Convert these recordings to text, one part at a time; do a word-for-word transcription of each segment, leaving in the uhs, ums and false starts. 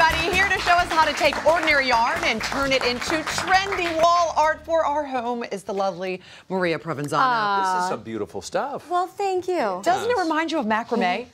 everybody, here to show us how to take ordinary yarn and turn it into trendy wall art for our home is the lovely Maria Provenzano. Uh, this is some beautiful stuff. Well, thank you. Doesn't it remind you of macrame?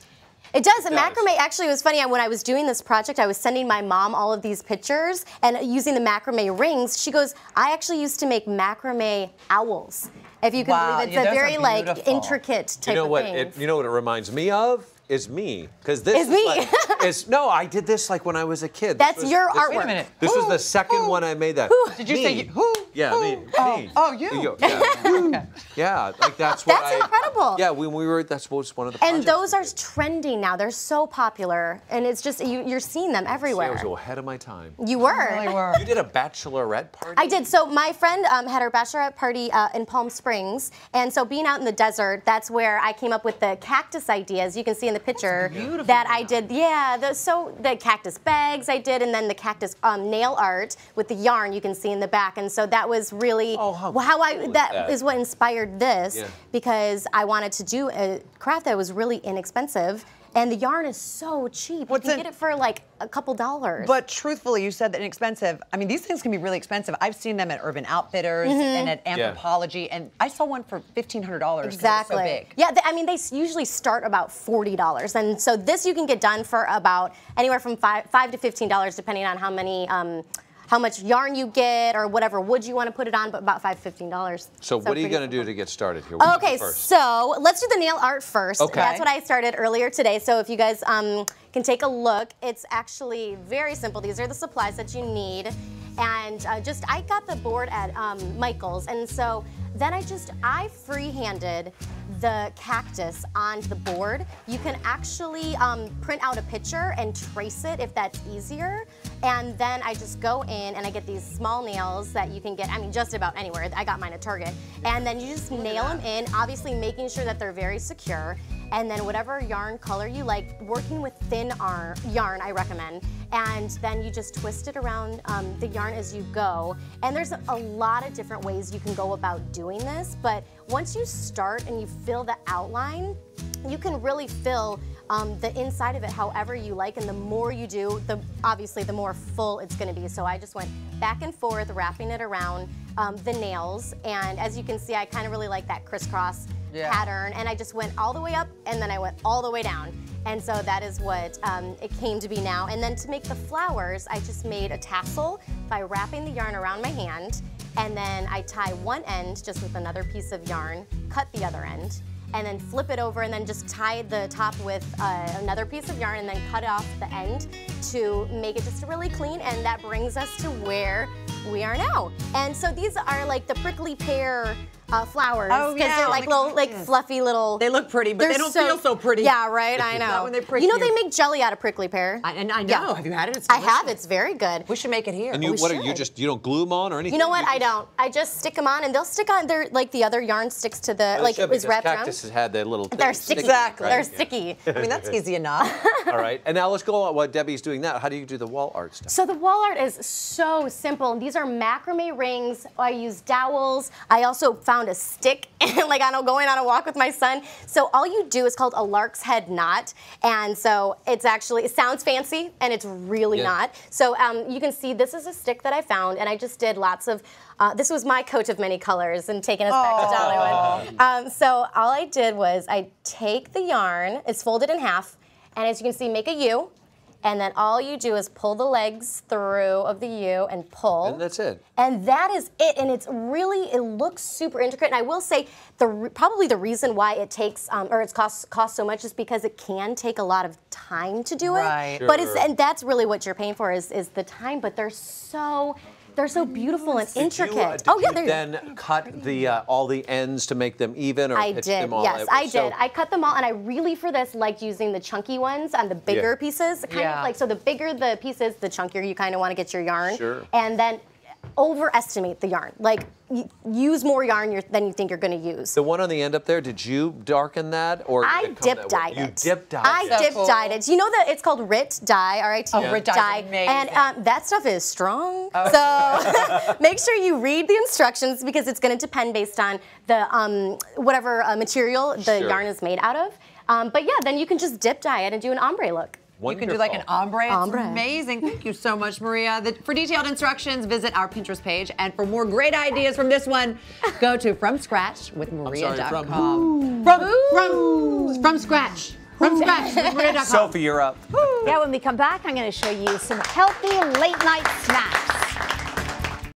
It does. It macrame does. Actually, it was funny, when I was doing this project, I was sending my mom all of these pictures and using the macrame rings. She goes, I actually used to make macrame owls, if you can wow, believe it. It's yeah, a very like intricate type you know of what, thing. It, you know what it reminds me of? Is me, because this is, is me. Like, is, no, I did this like when I was a kid. That's was, your this, artwork. Wait a minute. This who, is the second who, one I made that. Who, did you me. say you, who? Yeah, who? me. Oh, me. oh you. you yeah. Okay. yeah, like that's what That's I, incredible. Yeah, when we were, that's what was one of the And those are trending now. They're so popular, and it's just, you, you're seeing them everywhere. See, I was a little ahead of my time. You were. You really were. You did a bachelorette party? I did. So my friend um, had her bachelorette party uh, in Palm Springs, and so being out in the desert, that's where I came up with the cactus ideas. You can see in the picture that I did, yeah, the, so the cactus bags I did, and then the cactus um, nail art with the yarn you can see in the back, and so that was really oh, how, how cool I is that, that is what inspired this yeah. because I wanted to do a craft that was really inexpensive. And the yarn is so cheap. What's you can an, get it for like a couple dollars. But truthfully, you said that inexpensive. I mean, these things can be really expensive. I've seen them at Urban Outfitters mm-hmm. and at Anthropologie, yeah. and I saw one for fifteen hundred dollars. Exactly. So big. Yeah, they, I mean, they usually start about forty dollars, and so this you can get done for about anywhere from five, five to fifteen dollars, depending on how many. Um, How much yarn you get, or whatever wood you want to put it on, but about five fifteen dollars. So, so what are you going to do to get started here? What okay, first? so let's do the nail art first. Okay, that's what I started earlier today. So if you guys um, can take a look, it's actually very simple. These are the supplies that you need, and uh, just I got the board at um, Michael's, and so then I just I free-handed the cactus on the board. You can actually um, print out a picture and trace it if that's easier. And then I just go in and I get these small nails that you can get, I mean, just about anywhere. I got mine at Target. And then you just nail them in, obviously making sure that they're very secure. And then whatever yarn color you like, working with thin yarn, I recommend. And then you just twist it around um, the yarn as you go. And there's a lot of different ways you can go about doing this, but once you start and you fill the outline, you can really fill um, the inside of it however you like, and the more you do, the obviously the more full it's gonna be. So I just went back and forth, wrapping it around um, the nails, and as you can see, I kind of really like that crisscross yeah. pattern, and I just went all the way up, and then I went all the way down. And so that is what um, it came to be now. And then to make the flowers, I just made a tassel by wrapping the yarn around my hand, and then I tie one end just with another piece of yarn, cut the other end, and then flip it over, and then just tie the top with uh, another piece of yarn, and then cut off the end to make it just really clean, and that brings us to where we are now. And so these are like the prickly pear uh, flowers, because oh, yeah. they're like little, like fluffy little. They look pretty, but they don't so, feel so pretty. Yeah, right. I know. When they prick you know, you. They make jelly out of prickly pear. I, and I know. Yeah. Have you had it? It's I have. It's very good. We should make it here. And you, oh, what should. are you just? You don't glue them on or anything? You know what? You I don't. I just stick them on, and they'll stick on. They're like the other yarn sticks to the oh, like it was wrapped around. Cactus has had that little. Thing. They're sticky. Exactly. Right? They're yeah. sticky. I mean, that's easy enough. All right. And now let's go on while Debbie's doing that. How do you do the wall art stuff? So the wall art is so simple. These are macrame rings. I use dowels. I also found a stick, and like I'm going on a walk with my son. So all you do is called a lark's head knot, and so it's actually it sounds fancy, and it's really yeah. not. So um, you can see this is a stick that I found, and I just did lots of. Uh, this was my coat of many colors and taking us back to Dollywood. Um, so all I did was I take the yarn, it's folded in half, and as you can see, make a U. And then all you do is pull the legs through of the U and pull. And that's it. And that is it. And it's really, it looks super intricate. And I will say, the probably the reason why it takes, um, or it's cost, cost so much is because it can take a lot of time to do right. it. Sure. But it's, and that's really what you're paying for is, is the time, but they're so, they're so beautiful and did intricate. You, uh, did oh yeah, you then cut the uh, all the ends to make them even, or I did. Them all yes, I so did. I cut them all, and I really for this liked using the chunky ones on the bigger yeah. pieces, kind yeah. of like so. The bigger the pieces, the chunkier you kind of want to get your yarn, sure. and then overestimate the yarn. Like use more yarn you're, than you think you're going to use. The one on the end up there, did you darken that, or I dip dyed it? You dip dyed I it. I dip cool. dyed it. You know that it's called Rit-Dye. All right, oh, yeah. Rit-Dye, and um, that stuff is strong. Oh. So make sure you read the instructions because it's going to depend based on the um, whatever uh, material the sure. yarn is made out of. Um, but yeah, then you can just dip dye it and do an ombre look. Wonderful. You can do like an ombre. It's ombre. Amazing. Thank you so much, Maria. The, for detailed instructions, visit our Pinterest page. And for more great ideas from this one, go to from scratch with maria dot com. From, from, from, from scratch. From scratch with maria dot com. Sophie, you're up. Yeah, when we come back, I'm going to show you some healthy late night snacks.